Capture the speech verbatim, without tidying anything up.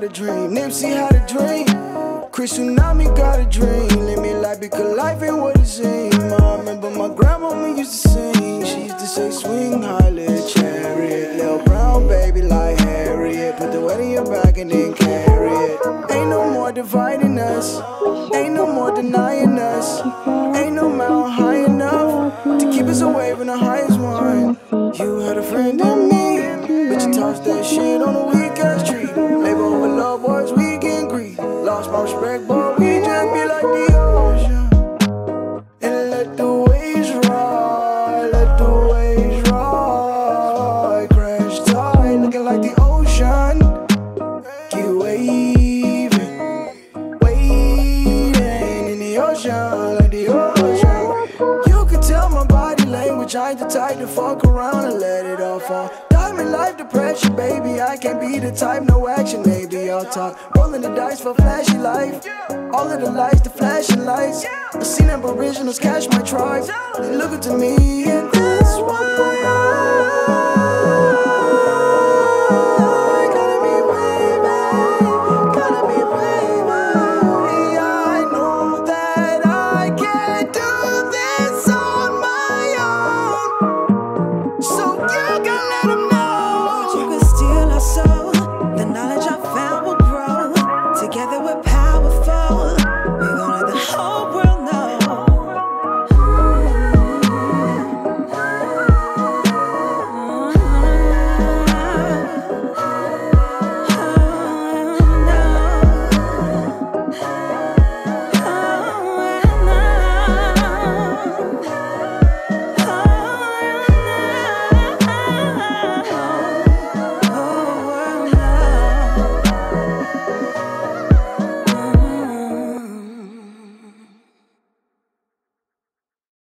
got a dream, Nipsey had a dream, ChrisTsunami got a dream. Live me life because life ain't what it seems. I remember my grandmama used to sing. She used to say swing high, little chariot. Little brown baby like Harriet. Put the weight in your back and then carry it. Ain't no more dividing us, ain't no more denying us, ain't no mountain high enough to keep us away from the highest one. You had a friend in me, but you tossed that shit on a weak-ass tree. Labor over love, boys, we can greet. Lost my respect, boy, we just be like the ocean. And let the waves ride, let the waves ride. Crash tide, looking like the ocean. Keep waving, waiting in the ocean, like the ocean. You can tell my body language, I ain't the type to fuck around and let it all fall. Diamond life depression, baby, I can't be the type, no action, maybe I'll talk. Rolling the dice for flashy life, all of the lights, the flashing lights. I seen aboriginals catch my tribe, they looking to me, yeah.